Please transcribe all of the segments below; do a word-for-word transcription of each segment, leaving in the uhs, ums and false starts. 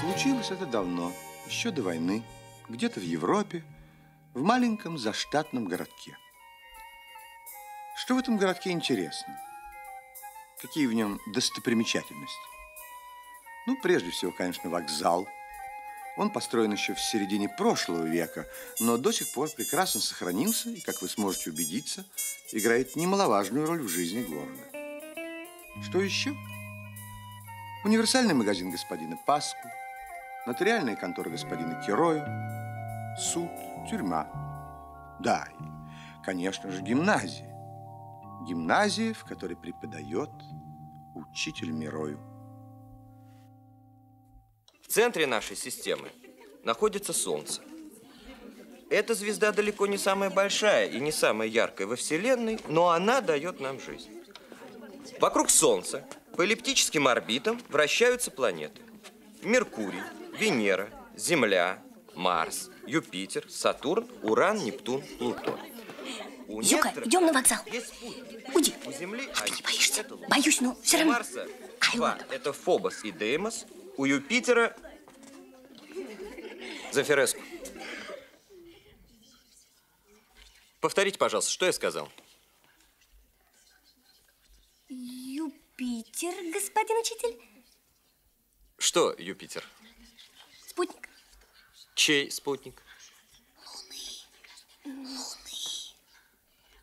Случилось это давно, еще до войны, где-то в Европе, в маленьком заштатном городке. Что в этом городке интересно? Какие в нем достопримечательности? Ну, прежде всего, конечно, вокзал. Он построен еще в середине прошлого века, но до сих пор прекрасно сохранился и, как вы сможете убедиться, играет немаловажную роль в жизни города. Что еще? Универсальный магазин господина Паску, нотариальная контора господина Кироя, суд, тюрьма. Да, и, конечно же, гимназия. Гимназия, в которой преподает учитель Мирою. В центре нашей системы находится Солнце. Эта звезда далеко не самая большая и не самая яркая во Вселенной, но она дает нам жизнь. Вокруг Солнца по эллиптическим орбитам вращаются планеты. Меркурий, Венера, Земля, Марс, Юпитер, Сатурн, Уран, Нептун, Плутон. Зюка, некоторых... идем на вокзал. Уйди. У Земли... А ты не боишься? Боюсь, но все равно. У Марса два – это Фобос и Деймос. У Юпитера – Зафиреску. Повторите, пожалуйста, что я сказал. Юпитер, господин учитель. Что, Юпитер? Спутник. Чей спутник? Луны.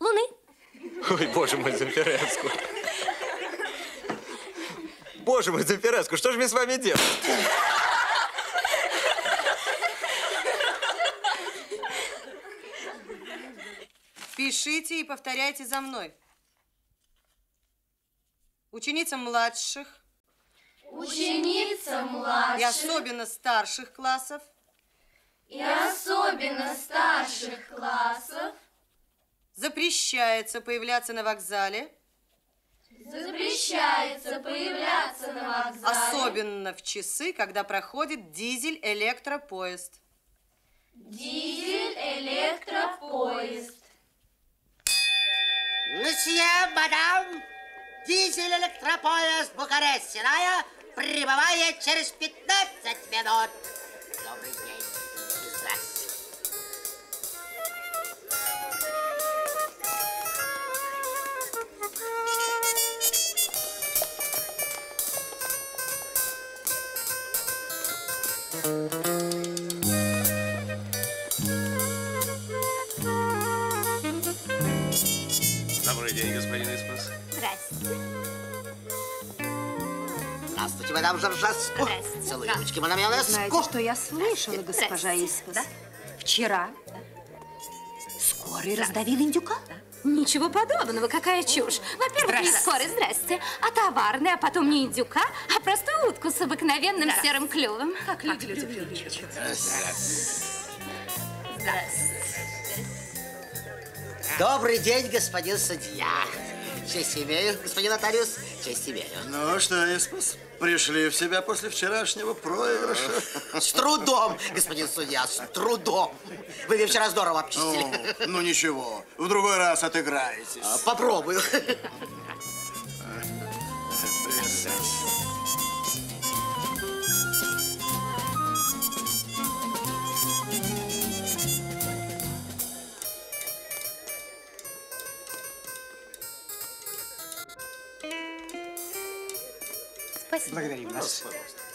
Луны. Луны. Ой, боже мой, Зафиреску. Боже мой, Зафиреску, что же мне с вами делать? Пишите и повторяйте за мной. Ученицам младших. Ученицам младших. И особенно старших классов. И особенно старших классов. Запрещается появляться на вокзале. Запрещается появляться на вокзале. Особенно в часы, когда проходит дизель-электропоезд. Дизель-электропоезд. Месье, мадам, дизель-электропоезд Бухарест-Синая прибывает через пятнадцать минут. Добрый день. Здравствуйте. Добрый день, господин Испас. Здравствуйте. Здравствуйте, мадам Жоржаску. Целую ручки, мадам Ялеску. Знаете, что я слышала, госпожа Испас? Да? Вчера да. скорый раздавил индюка? Да. Ничего подобного, какая чушь. Во-первых, не скорый, здрасте, а товарный, а потом не индюка, а просто утку с обыкновенным да. серым клювом. Как люди привлечут. Добрый день, господин судья. Честь имею, господин нотариус, честь имею. Ну что, Испас? Пришли в себя после вчерашнего проигрыша. С трудом, господин судья, с трудом. Вы ее вчера здорово обчистили. Ну, ну ничего, в другой раз отыграетесь. А, попробую. Спасибо. Благодарим вас.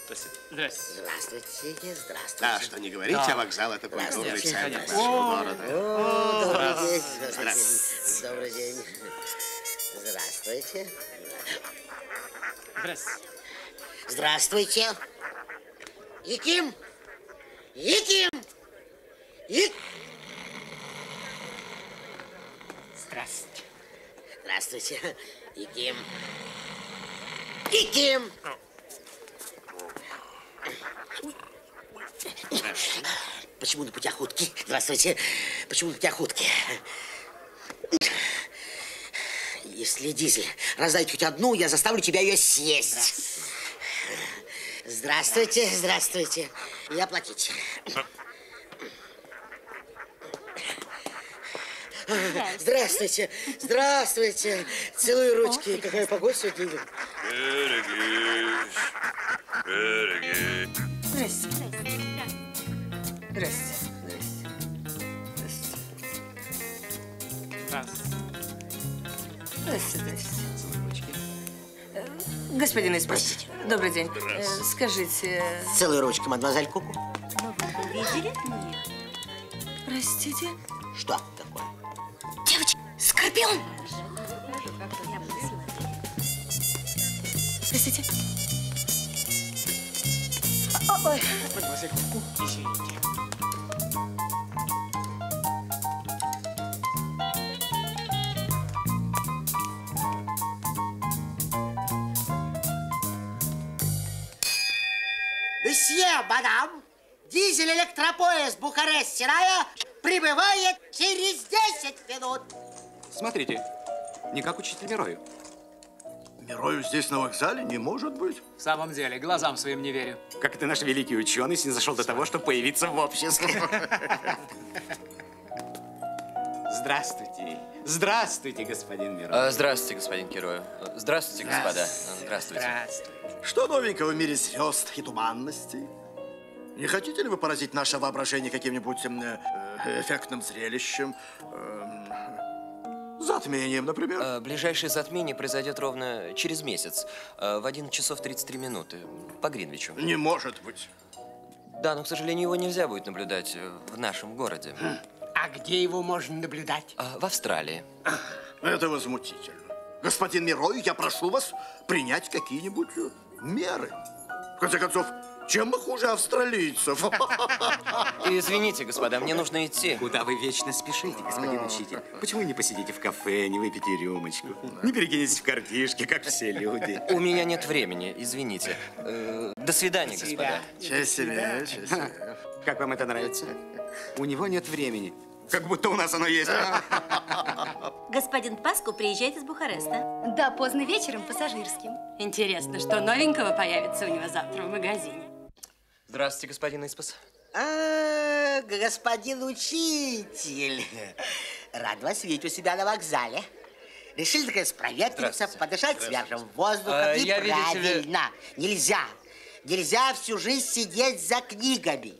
Здравствуйте. Здравствуйте. Здравствуйте. Да, что не говорите, да. А вокзал это культурный центр нашего города. О, добрый день. Здравствуйте. Добрый день. Здравствуйте. Здравствуйте. Здравствуйте. Яким. Яким. Яким. Здравствуйте. Здравствуйте. Яким. Яким. Почему на путях утки? Здравствуйте. Почему на путях утки? Если Дизель раздает хоть одну, я заставлю тебя ее съесть. Здравствуйте, здравствуйте. Я платить. Здравствуйте, здравствуйте. Целую ручки. Какая погода сегодня? Берегись, берегись. Здравствуйте. Здравствуйте. Здравствуйте. Господин Исправитель, добрый день. Скажите... Целую ручку, мадемуазель Куку. Видели меня? Простите? Что такое? Девочка, скорпион! Простите. Ой. Мадемуазель Куку, извините. Мадам, дизель электропоезд Бухарест-Сирая прибывает через десять минут. Смотрите, не как учитель Мирою. Мирою здесь на вокзале не может быть. В самом деле, глазам своим не верю. Как это наш великий ученый снизошел до того, чтобы появиться в обществе. Здравствуйте. Здравствуйте, господин Мирой. Здравствуйте, господин Кирою. Здравствуйте, господа. Здравствуйте. Что новенького в мире звезд и туманностей? Не хотите ли вы поразить наше воображение каким-нибудь э, эффектным зрелищем? Э, затмением, например? А, ближайшее затмение произойдет ровно через месяц, в одиннадцать часов тридцать три минуты, по Гринвичу. Не может быть. Да, но, к сожалению, его нельзя будет наблюдать в нашем городе. А где его можно наблюдать? А, в Австралии. Это возмутительно. Господин Мирой, я прошу вас принять какие-нибудь меры. В конце концов, чем мы хуже австралийцев? Извините, господа, мне нужно идти. Куда вы вечно спешите, господин учитель? Почему не посидите в кафе, не выпейте рюмочку? Не перекинетесь в картишки, как все люди. У меня нет времени, извините. До свидания, господа. Честь себе, честь себе. Как вам это нравится? У него нет времени. Как будто у нас оно есть. Господин Паску приезжает из Бухареста. Да, поздно вечером, пассажирским. Интересно, что новенького появится у него завтра в магазине. Здравствуйте, господин Испас. А, господин учитель. Рад вас видеть у себя на вокзале. Решили такая проветриться, подышать свежим воздухом. И правильно. Нельзя. Нельзя всю жизнь сидеть за книгами.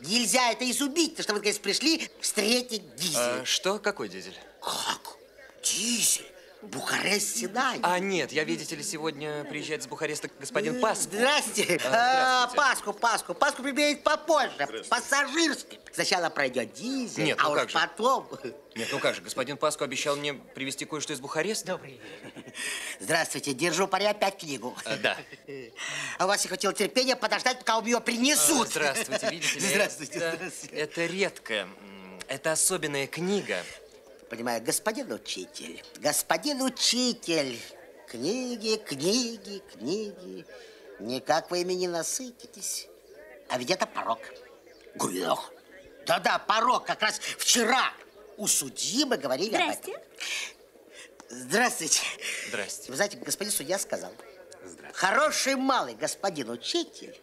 Нельзя это изубить, потому что вы, конечно, пришли встретить Дизель. А, что? Какой Дизель? Как? Дизель? Бухарест-Синай. А нет, я, видите ли, сегодня приезжает с Бухареста господин Паску. Здрасте. А, здравствуйте. Паску, Паску. Паску прибегает попозже, пассажирский. Сначала пройдет Дизель, нет, ну а уж же? Потом... Нет, ну как же, господин Паску обещал мне привезти кое-что из Бухареста. Добрый день. Здравствуйте, держу пари опять книгу. А, да. А у вас не хватило терпения подождать, пока вам ее принесут. А, здравствуйте, видите ли, здравствуйте, это, здравствуйте. Это редкая, это особенная книга. Понимаю, господин учитель, господин учитель, книги, книги, книги, никак вы ими не насытитесь. А ведь это порок. Грех. Да-да, порок, как раз вчера у судьи мы говорили об этом. Здравствуйте. Здравствуйте. Здравствуйте. Вы знаете, господин судья сказал, Хороший малый господин учитель,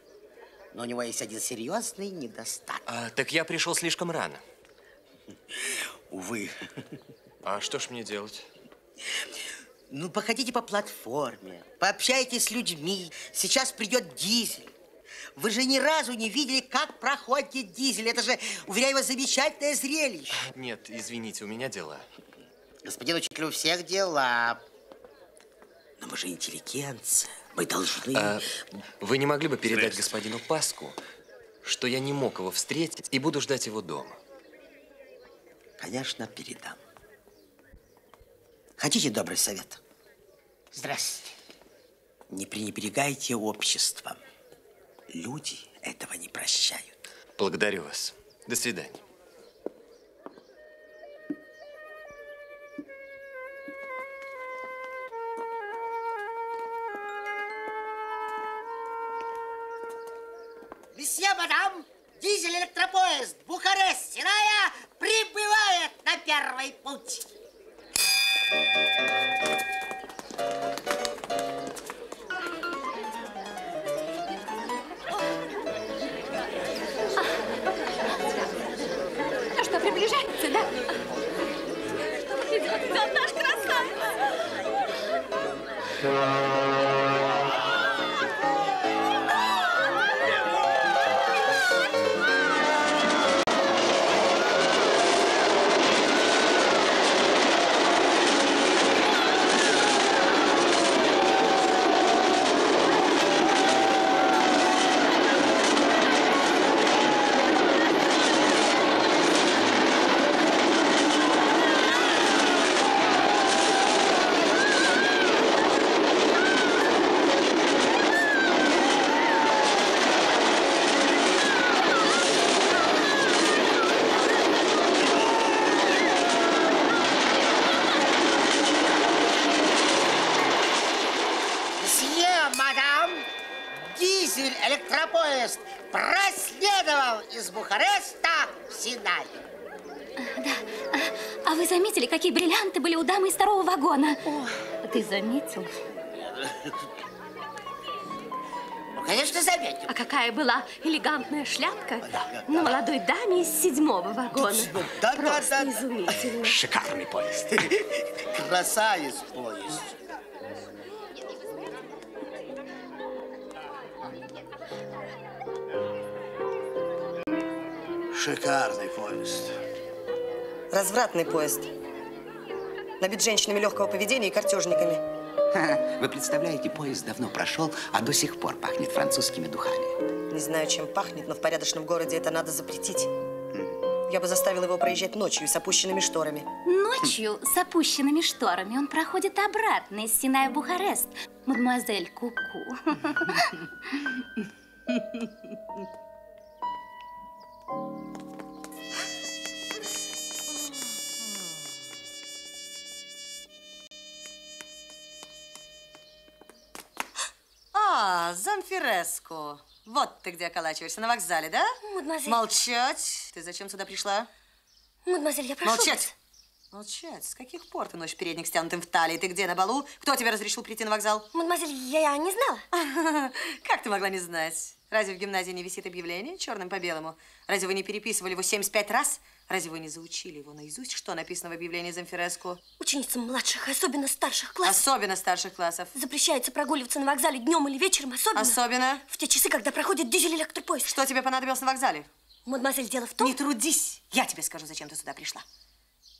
но у него есть один серьезный недостаток. А, так я пришел слишком рано. Увы. А что ж мне делать? Ну, походите по платформе, пообщайтесь с людьми. Сейчас придет дизель. Вы же ни разу не видели, как проходит дизель. Это же, уверяю вас, замечательное зрелище. Нет, извините, у меня дела. Господин учитель, у всех дела. Но мы же интеллигенция. Мы должны... А, вы не могли бы передать господину Паску, что я не мог его встретить и буду ждать его дома? Конечно, передам. Хотите добрый совет? Здравствуйте. Не пренебрегайте обществом. Люди этого не прощают. Благодарю вас. До свидания. Месье, мадам, дизель-электропоезд Бухарест-Синая прибывает на первый путь. Ну что, приближается, да? Что идет? Да, наш красавец! Какие бриллианты были у дамы из второго вагона. О, ты заметил? Ну, конечно, заметил. А какая была элегантная шляпка да, на да, молодой даме из седьмого вагона. Да, просто да, да, изумительно. Шикарный поезд. Красавец поезд. Шикарный поезд. Развратный поезд. Набит женщинами легкого поведения и картежниками. Вы представляете, поезд давно прошел, а до сих пор пахнет французскими духами. Не знаю, чем пахнет, но в порядочном городе это надо запретить. Mm. Я бы заставила его проезжать ночью с опущенными шторами. Ночью mm. с опущенными шторами он проходит обратно из Синая в Бухарест. Мадемуазель Куку. А, Замфиреску. Вот ты где околачиваешься, на вокзале, да? Мадемуазель. Молчать. Ты зачем сюда пришла? Мадемуазель, я прошу. Молчать. Вас. Молчать. С каких пор ты носишь передник, стянутым в талии? Ты где, на балу? Кто тебе разрешил прийти на вокзал? Мадемуазель, я, я не знала. Как ты могла не знать? Разве в гимназии не висит объявление черным по белому? Разве вы не переписывали его семьдесят пять раз? Разве вы не заучили его наизусть, что написано в объявлении Замфиреску? Ученицам младших, особенно старших классов. Особенно старших классов. Запрещается прогуливаться на вокзале днем или вечером, особенно. Особенно? В те часы, когда проходит дизель-электропоезд. Что тебе понадобилось на вокзале? Мадемуазель, дело в том… Не трудись! Я тебе скажу, зачем ты сюда пришла.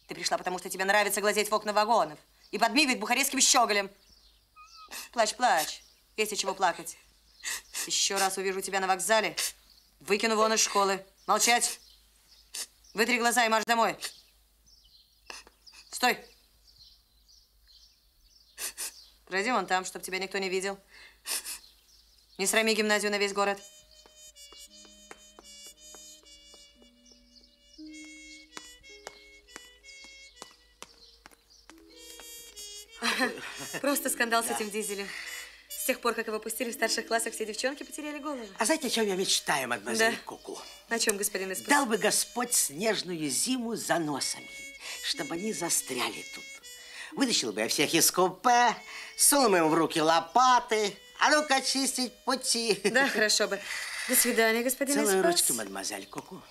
Ты пришла, потому что тебе нравится глазеть в окна вагонов и подмигивать бухарестским щеголем. Плачь, плачь. Есть от чего плакать. Еще раз увижу тебя на вокзале, выкину вон из школы. Молчать! Вытри глаза и марш домой. Стой. Пройди вон там, чтобы тебя никто не видел. Не срами гимназию на весь город. Просто скандал с этим дизелем. С тех пор, как его пустили в старших классах, все девчонки потеряли голову. А знаете, о чем я мечтаю, мадемуазель Куку? На чем, господин Испас? Дал бы Господь снежную зиму за носами, чтобы они застряли тут. Вытащил бы я всех из купе, сунул ему в руки лопаты, А ну-ка, чистить пути. Да, хорошо бы. До свидания, господин Эспас. Целую ручку, мадемуазель Коко.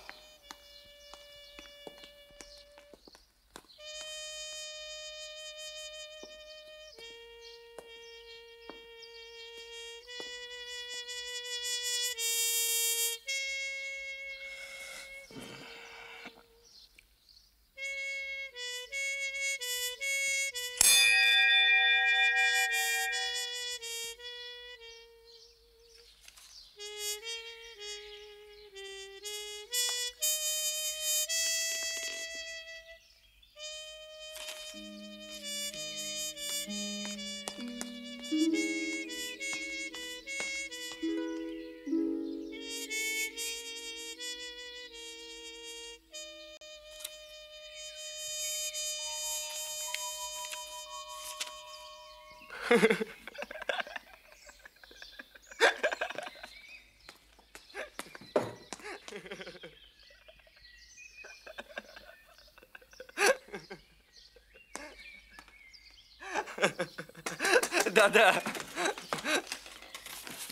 Да-да.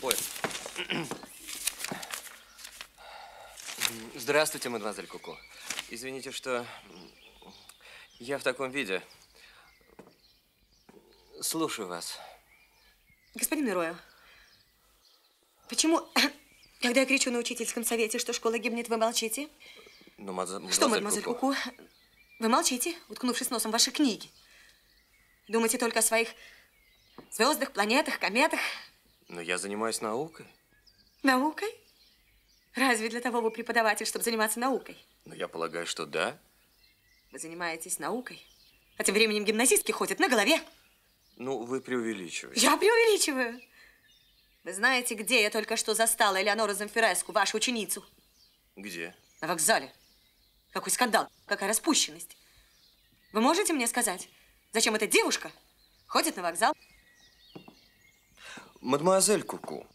Ой. Здравствуйте, мадемуазель Коко. Извините, что я в таком виде. Слушаю вас. Господин Мироев, почему, когда я кричу на учительском совете, что школа гибнет, вы молчите? Ну, мадемуазель Что, мадемуазель Коко, вы молчите, уткнувшись носом в ваши книги? Думаете только о своих звездах, планетах, кометах? Но я занимаюсь наукой. Наукой? Разве для того вы преподаватель, чтобы заниматься наукой? Ну, я полагаю, что да. Вы занимаетесь наукой, а тем временем гимназистки ходят на голове. Ну, вы преувеличиваете. Я преувеличиваю? Вы знаете, где я только что застала Элеонору Замфиреску, вашу ученицу? Где? На вокзале. Какой скандал, какая распущенность. Вы можете мне сказать, зачем эта девушка ходит на вокзал? Мадемуазель Коко,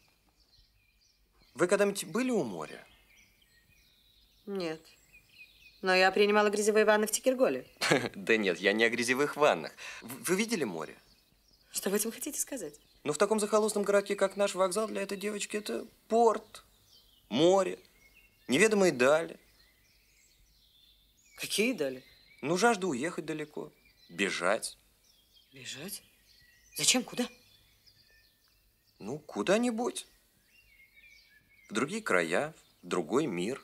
вы когда-нибудь были у моря? Нет. Но я принимала грязевые ванны в Тикерголе. Да нет, я не о грязевых ваннах. Вы видели море? Что вы этим хотите сказать? Ну, в таком захолустном городке, как наш, вокзал для этой девочки – это порт, море, неведомые дали. Какие дали? Ну, жажда уехать далеко, бежать. Бежать? Зачем? Куда? Ну, куда-нибудь. В другие края, в другой мир.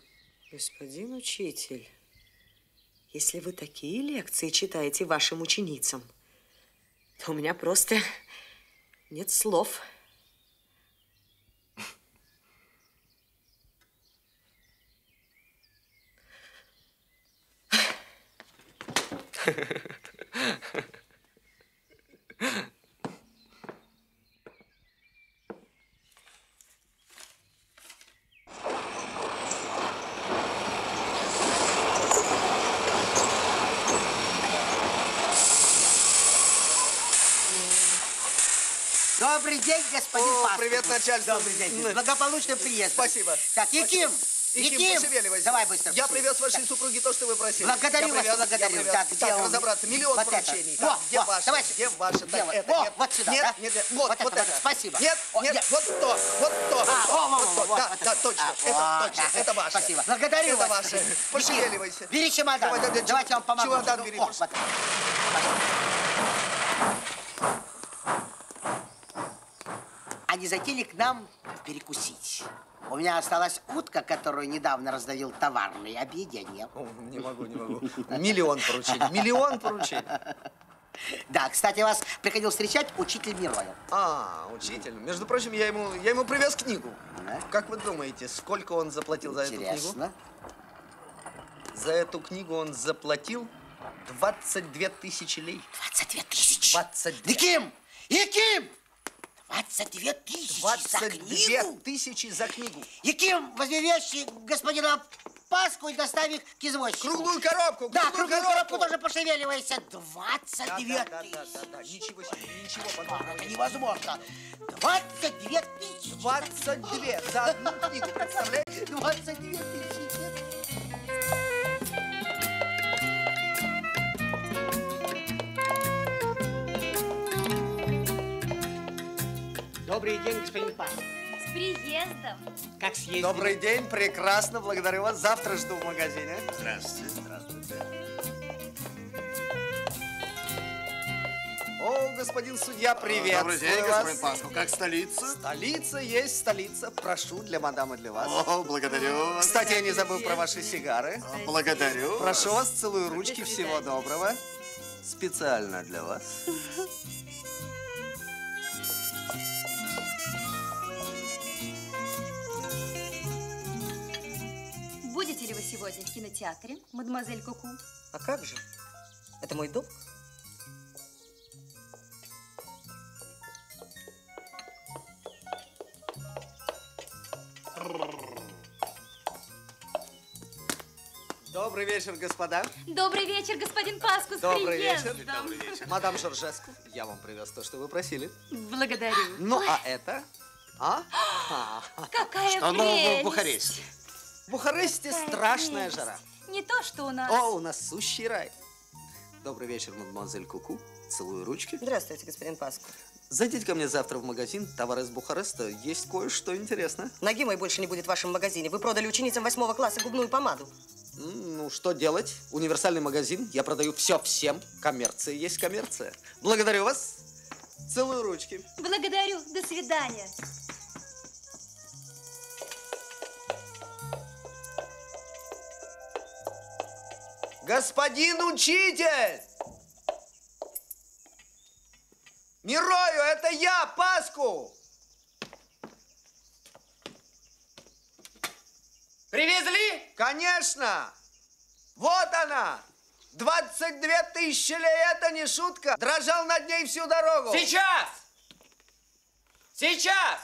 Господин учитель, если вы такие лекции читаете вашим ученицам, у меня просто нет слов. Добрый день, господин Пастырь. Привет, начальство. Добрый день. Благополучный приезд. Спасибо. Так, Яким, Яким, Яким, пошевеливайся. Давай быстро. Я привез вашей супруге то, что вы просили. Благодарю вас, благодарю. Так, так, разобраться. Миллион вот поручений. Так, во, где, во, ваша? Давайте. Где ваша? Где ваша? Во, нет. Вот сюда, нет, да? Нет, нет, вот, вот, вот это. это. Спасибо. Нет, о, нет, я... вот то, вот то. А, вот, о, вот, вот, вот, да, вот, да, точно, а, это вот, точно, да, это ваше. Спасибо. Благодарю вас. Это ваше. Пошевеливайся. Бери чемодан. Давайте я вам помогу. Чемодан бери. Они затели к нам перекусить. У меня осталась утка, которую недавно раздавил товарный. Объедение. О, не могу, не могу. Миллион поручений. Миллион поручений. Да, кстати, вас приходил встречать учитель Мироев. А, учитель. Между прочим, я ему, я ему привез книгу. Да? Как вы думаете, сколько он заплатил Интересно. за эту книгу? За эту книгу он заплатил двадцать две тысячи лей. двадцать две тысячи? двадцать две. Яким! Яким! двадцать две тысячи за книгу? двадцать две тысячи за книгу. Яким, возьми вещи господина Паску и доставь их к извозчику. Круглую коробку, круглую Да, круглую коробку, коробку тоже пошевеливайся. двадцать две тысячи. Да, да, да, да, да, да. Ничего себе, ничего подобного. Это невозможно. двадцать две тысячи. двадцать две за одну книгу, представляете? двадцать две тысячи. Добрый день, господин Павел. С приездом. Как съездили? Добрый день, прекрасно, благодарю вас. Завтра жду в магазине. Здравствуйте. Здравствуйте. О, господин судья, привет. Добрый день, господин Пашку. Как столица? Столица есть столица. Прошу, для мадам и для вас. О, благодарю вас. Кстати, я не забыл про ваши сигары. О, благодарю. Прошу вас, целую ручки, всего доброго. Специально для вас. Будете ли вы сегодня в кинотеатре, мадемуазель Куку? А как же? Это мой долг. Добрый вечер, господа. Добрый вечер, господин Паску, с Добрый приездом. Вечер. Добрый вечер. Мадам Жоржеску, я вам привез то, что вы просили. Благодарю. Ну, Ой. а это? А? Какая что прелесть. Нового в Бухаресте? В Бухаресте Какая страшная прелесть. жара. Не то, что у нас. О, у нас сущий рай. Добрый вечер, мадемуазель Куку. Целую ручки. Здравствуйте, господин Паску. Зайдите ко мне завтра в магазин. Товары из Бухареста. Есть кое-что интересное. Ноги моей больше не будет в вашем магазине. Вы продали ученицам восьмого класса губную помаду. Ну, что делать? Универсальный магазин. Я продаю все всем. Коммерция есть коммерция. Благодарю вас. Целую ручки. Благодарю. До свидания. Господин учитель! Мирою, это я, Паску! Привезли? Конечно! Вот она! двадцать две тысячи лей, это не шутка! Дрожал над ней всю дорогу! Сейчас! Сейчас!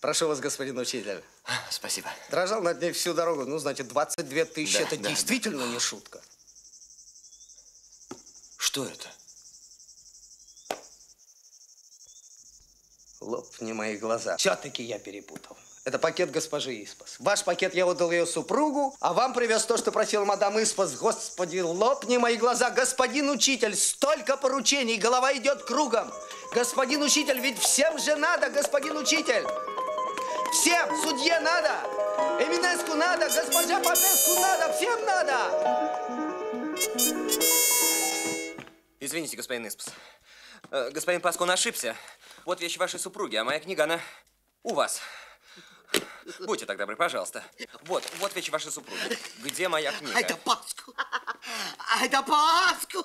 Прошу вас, господин учитель. Спасибо. Дрожал над ней всю дорогу. Ну, значит, двадцать две тысячи, да, это да, действительно да. не шутка. Что это? Лопни мои глаза. Все-таки я перепутал. Это пакет госпожи Испас. Ваш пакет я отдал ее супругу, а вам привез то, что просила мадам Испас. Господи, лопни мои глаза. Господин учитель, столько поручений, голова идет кругом. Господин учитель, ведь всем же надо, господин учитель. Всем! Судье надо! Эминеску надо! Госпожа Попеску надо! Всем надо! Извините, господин Испас. Э, господин Паску, он ошибся. Вот вещи вашей супруги, а моя книга, она у вас. Будьте так добры, пожалуйста. Вот, вот вещи вашей супруги. Где моя книга? Это Паску! Это Паску!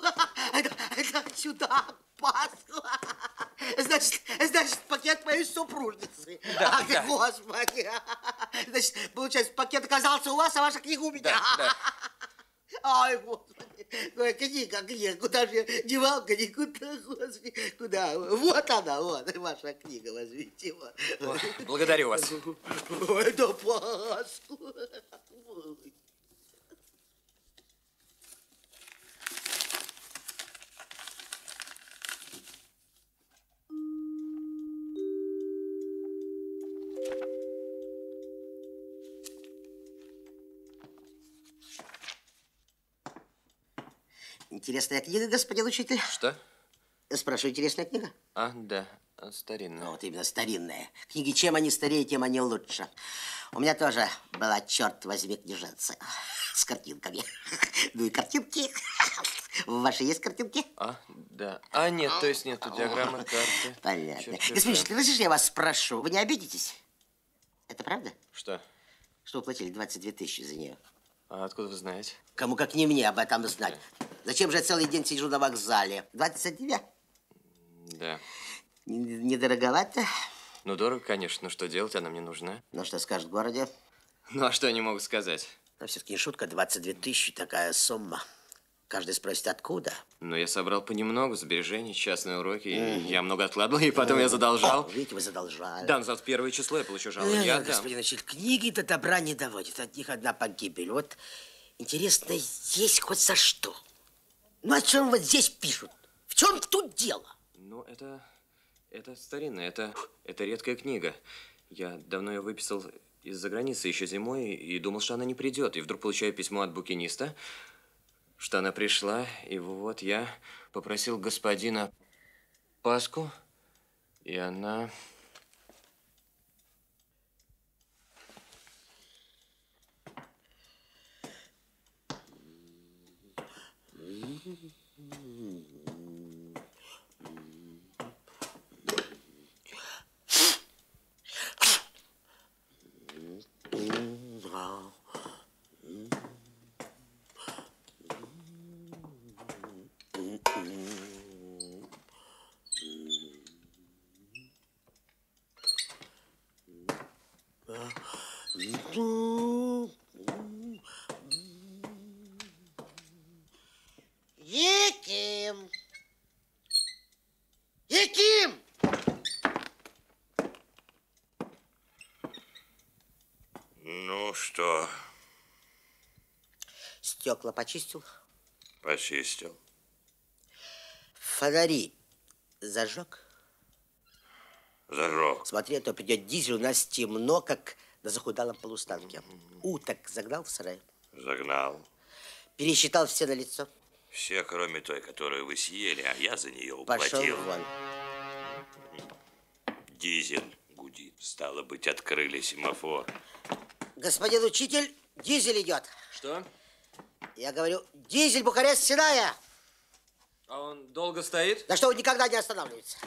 Это, это сюда! Паску! Значит, значит, пакет моей супружницы. Да, Ах, да. Господи! Значит, получается, пакет оказался у вас, а ваша книга у меня. Да, да. Ой, Господи! Книга, книга, куда же девалка, никуда, Господи, куда? Вот она, вот, ваша книга, возьмите. Вот. О, благодарю вас. Ой, да Паску! Интересная книга, господин учитель. Что? Спрашиваю, интересная книга? А, да, старинная. Вот именно, старинная. Книги, чем они старее, тем они лучше. У меня тоже была, черт возьми, книженца с картинками. Ну и картинки. Ваши есть картинки? А, да. А, нет, то есть нету диаграммы, карты. Понятно. Господин учитель, разрешите, я вас спрошу, вы не обидитесь? Это правда? Что? Что вы платили двадцать две тысячи за нее. А откуда вы знаете? Кому как не мне об этом знать. Зачем же я целый день сижу на вокзале? двадцать девять? Да. Недороговато? Ну, дорого, конечно. Но что делать? Она мне нужна. Ну, что скажут в городе? Ну, а что они могут сказать? Ну, все-таки не шутка. двадцать две тысячи, такая сумма. Каждый спросит, откуда? Ну, я собрал понемногу сбережений, частные уроки. Mm-hmm. Я много откладывал, и потом mm-hmm. я задолжал. О, видите, вы задолжали. Да, но за первое число я получу жалование. Я, господин учитель, книги до добра не доводят. От них одна погибель. Вот, интересно, есть хоть за что? Ну, о чем вот здесь пишут? В чем тут дело? Ну, это... это старинная, это... это редкая книга. Я давно ее выписал из-за границы еще зимой и думал, что она не придет. И вдруг получаю письмо от букиниста, что она пришла, и вот я попросил господина Паску, и она… Яким! Яким! Ну что? Стекла почистил? Почистил. Фонари зажег? Зажег. Смотри, а то придет дизель, у нас темно, как на захудалом полустанке. Уток загнал в сарай? Загнал. Пересчитал все на лицо? Все, кроме той, которую вы съели, а я за нее уплатил. Дизель гудит. Стало быть, открыли семафор. Господин учитель, дизель идет. Что? Я говорю, дизель Бухарест-Синая. А он долго стоит? Да что, он никогда не останавливается.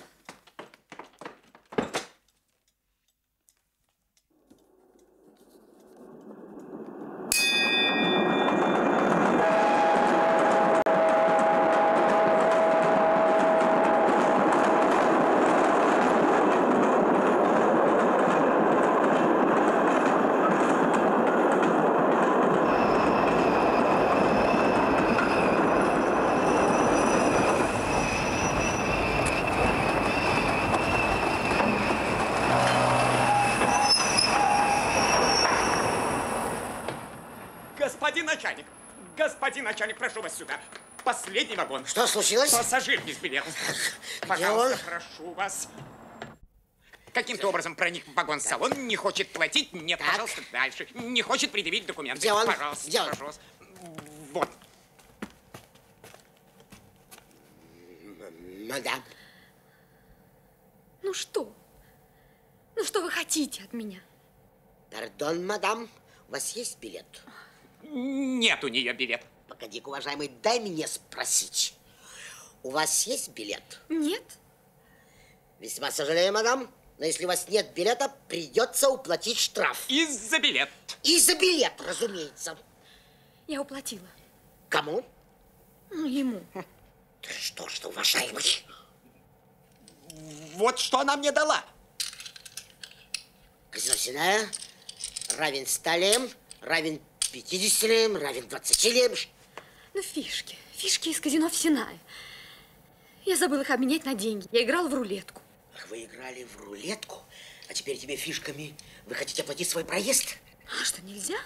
Господин начальник, прошу вас сюда. Последний вагон. Что случилось? Пассажир без билета. Пожалуйста, прошу вас. Каким-то образом проник в вагон-салон, не хочет платить. Нет, так. Пожалуйста, дальше. Не хочет предъявить документы. Где он? Пожалуйста, Где он? пожалуйста. Вот. Мадам. Ну что? Ну что вы хотите от меня? Пардон, мадам, у вас есть билет? Нет у нее билет. Погоди-ка, уважаемый, дай мне спросить. У вас есть билет? Нет. Весьма сожалею, мадам, но если у вас нет билета, придется уплатить штраф. И за билет. И за билет, разумеется. Я уплатила. Кому? Ну, ему. Да что ж ты, уважаемый? Вот что она мне дала. Казино Синая равен сталям, равен пятидесяти лем, равен двадцати лем. Ну, фишки. Фишки из казино в Синае. Я забыл их обменять на деньги. Я играл в рулетку. Ах, вы играли в рулетку? А теперь тебе фишками вы хотите оплатить свой проезд? А что, нельзя?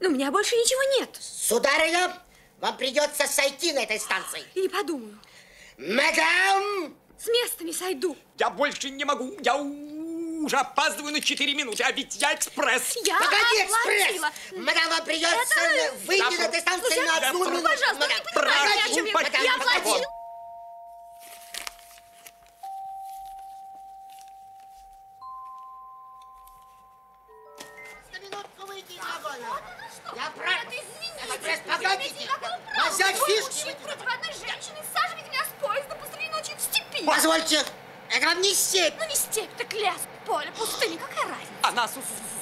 Ну, у меня больше ничего нет. Сударыня, вам придется сойти на этой станции. И не подумаю. Мадам! С места не сойду. Я больше не могу. Я уже опаздываю на четыре минуты, а ведь я экспресс. Я Погоди, экспресс! Мадам, вам придется Это... выйти на этой станции на одну минуту. Пожалуйста, мадам, не понимаете, о чем я говорю. Я оплатила. На минутку выйти из вагона. Вот оно что. Я прав. Извините. Экспресс, погодите. А взять фишки. Против одной женщины саживать меня с поезда посреди ночи в степи. Позвольте. Это вам не степь. Ну не степь, так лес, поле, пустыня, какая разница? Она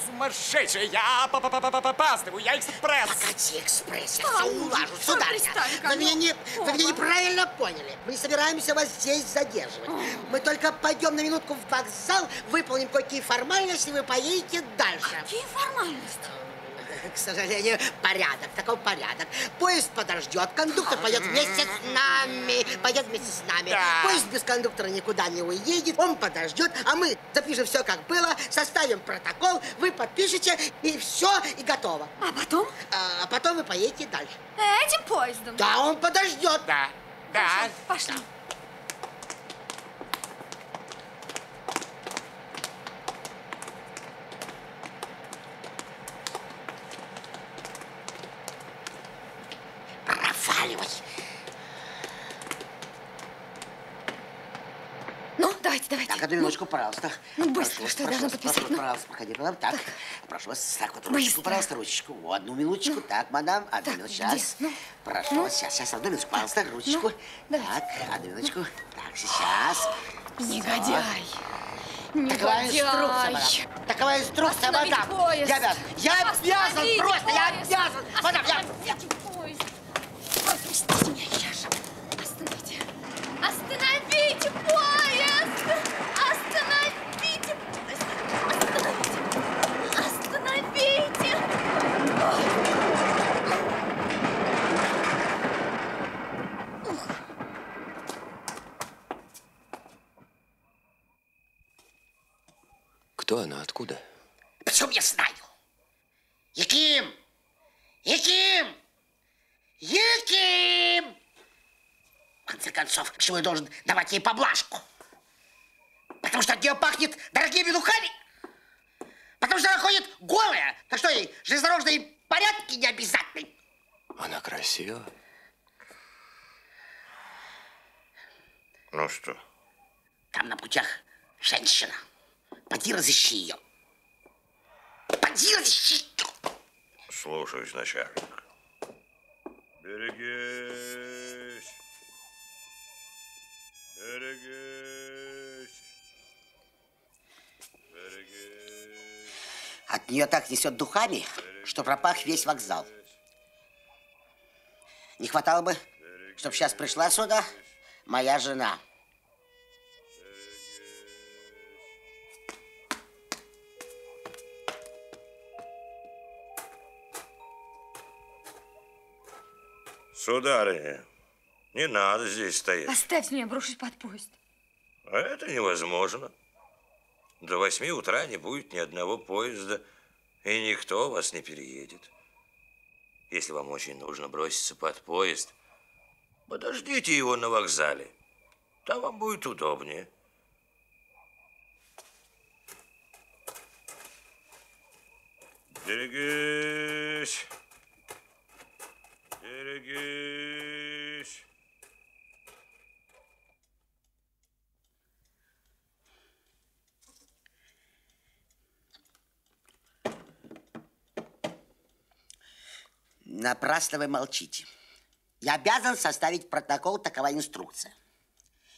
сумасшедшая, я опаздываю, я экспресс. Погоди, экспресс, я все улажу, сударыня. Вы меня неправильно поняли. Мы не собираемся вас здесь задерживать. Мы только пойдем на минутку в вокзал, выполним какие формальности, и вы поедете дальше. Какие формальности? К сожалению, порядок, такой порядок. Поезд подождет, кондуктор пойдет вместе с нами, пойдет вместе с нами. Да. Поезд без кондуктора никуда не уедет, он подождет, а мы запишем все, как было, составим протокол, вы подпишете, и все, и готово. А потом? А, а потом вы поедете дальше. Этим поездом? Да, он подождет. Да, да. Пошли. Да. Проваливай. Ну, давайте, давайте. Так, одну минуточку, ну, пожалуйста. Ну, быстро, прошу, что я должна подписать. Прошу, пожалуйста, проходи. Так, так, прошу вас, так, вот ручку, пожалуйста, ручечку. Одну минуточку, ну, так, мадам, одну так, минуточку, сейчас. Ну, прошу, ну, сейчас, сейчас, одну минуточку, пожалуйста, ручечку. Ну, так, одну минуточку, ну, так, сейчас. Негодяй. Такова инструкция, мадам. Такова инструкция, мадам. Поезд. Я обязан, я обязан просто, я обязан. Мадам, я... Отпустите меня, я же. Остановите. Остановите поезд! Остановите! Остановите! Остановите! Ух. Кто она? Откуда? Почему я знаю? Яким! Яким! Яким! В конце концов, почему я должен давать ей поблажку? Потому что от нее пахнет дорогими духами? Потому что она ходит голая? Так что ей железнодорожные порядки не обязательны? Она красива. Ну что? Там на путях женщина. Поди разыщи ее. Поди разыщи ее. Слушаюсь, начальник. Берегись! Берегись! Берегись! От нее так несет духами, берегись, что пропах весь вокзал. Не хватало бы, берегись, чтоб сейчас пришла сюда моя жена. Сударыня, не надо здесь стоять. Оставьте меня, брошусь под поезд. А это невозможно. До восьми утра не будет ни одного поезда, и никто вас не переедет. Если вам очень нужно броситься под поезд, подождите его на вокзале. Там вам будет удобнее. Берегись! Берегись! Напрасно вы молчите. Я обязан составить протокол, такова инструкция.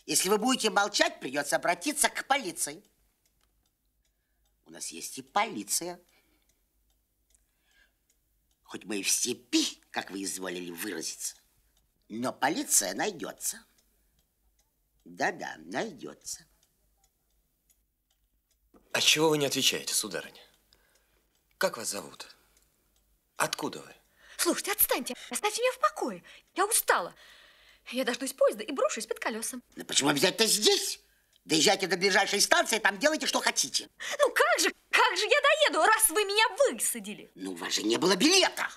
Если вы будете молчать, придется обратиться к полиции. У нас есть и полиция. Хоть мы и в степи, как вы изволили выразиться, но полиция найдется. Да-да, найдется. А чего вы не отвечаете, сударыня? Как вас зовут? Откуда вы? Слушайте, отстаньте, оставьте меня в покое. Я устала. Я дождусь поезда и брошусь под колесом. Но почему обязательно здесь? Доезжайте до ближайшей станции, там делайте, что хотите. Ну как же, как же я доеду, раз вы меня высадили? Ну, у вас же не было билета.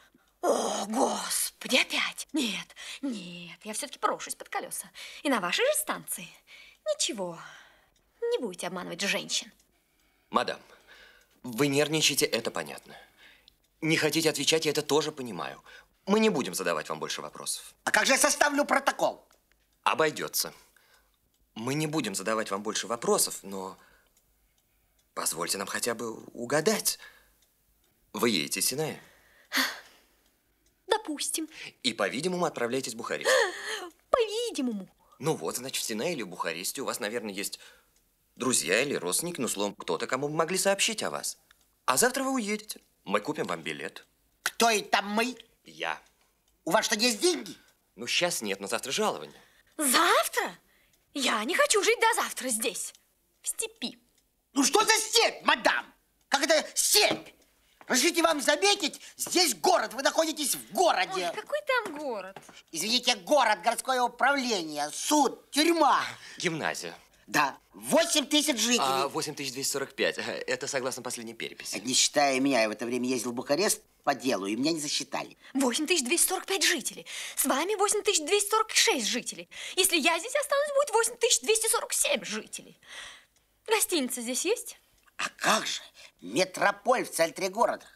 О, Господи, опять. Нет, нет, я все-таки брошусь под колеса. И на вашей же станции. Ничего, не будете обманывать женщин. Мадам, вы нервничаете, это понятно. Не хотите отвечать, я это тоже понимаю. Мы не будем задавать вам больше вопросов. А как же я составлю протокол? Обойдется. Мы не будем задавать вам больше вопросов, но позвольте нам хотя бы угадать. Вы едете в Синай? Допустим. И, по-видимому, отправляетесь в Бухарест. По-видимому. Ну вот, значит, в Синае или в Бухаресте у вас, наверное, есть друзья или родственники, ну, словом, кто-то, кому бы могли сообщить о вас. А завтра вы уедете. Мы купим вам билет. Кто это мы? Я. У вас что, есть деньги? Ну, сейчас нет, но завтра жалование. Завтра? Я не хочу жить до завтра здесь, в степи. Ну что за степь, мадам? Как это степь? Разрешите вам заметить, здесь город, вы находитесь в городе. Ой, какой там город? Извините, город, городское управление, суд, тюрьма. Гимназия. Да, восемь тысяч жителей. А, восемь тысяч двести сорок пять, это согласно последней переписи. Не считая меня, я в это время ездил в Бухарест по делу, и меня не засчитали. восемь тысяч двести сорок пять жителей, с вами восемь тысяч двести сорок шесть жителей. Если я здесь останусь, будет восемь тысяч двести сорок семь жителей. Гостиница здесь есть? А как же, метрополь в центре города.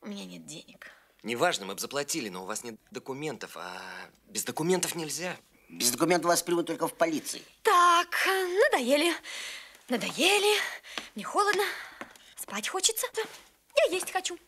У меня нет денег. Неважно, мы бы заплатили, но у вас нет документов, а без документов нельзя. Без документов вас примут только в полиции. Так, надоели, надоели, мне холодно, спать хочется. Я есть хочу.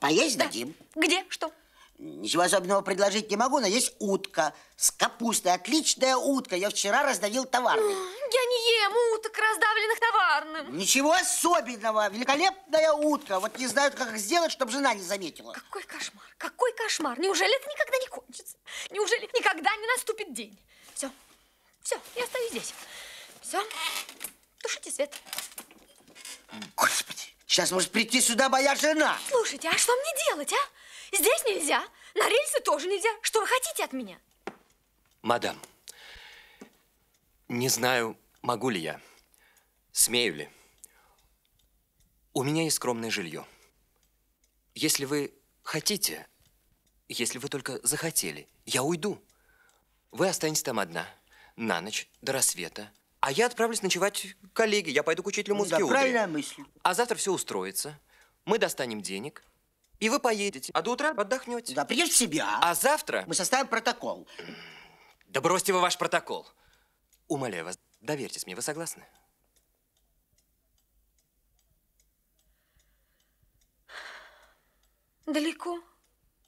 Поесть да. Дадим. Где? Что? Ничего особенного предложить не могу, но есть утка с капустой. Отличная утка. Я вчера раздавил товарный. Я не ем уток, раздавленных товарным. Ничего особенного. Великолепная утка. Вот не знают, как их сделать, чтобы жена не заметила. Какой кошмар. Какой кошмар. Неужели это никогда не кончится? Неужели никогда не наступит день? Все. Все. Я остаюсь здесь. Все. Тушите свет. Господи. Сейчас может прийти сюда моя жена. Слушайте, а что мне делать, а? Здесь нельзя, на рельсы тоже нельзя. Что вы хотите от меня? Мадам, не знаю, могу ли я, смею ли. У меня есть скромное жилье. Если вы хотите, если вы только захотели, я уйду. Вы останетесь там одна, на ночь, до рассвета. А я отправлюсь ночевать к коллеге, я пойду к учителю музыки. Ну да, правильная мысль. А завтра все устроится, мы достанем денег. И вы поедете, а до утра отдохнете. Да, придешь в себя. А завтра... Мы составим протокол. Да бросьте вы ваш протокол. Умоляю вас, доверьтесь мне, вы согласны? Далеко?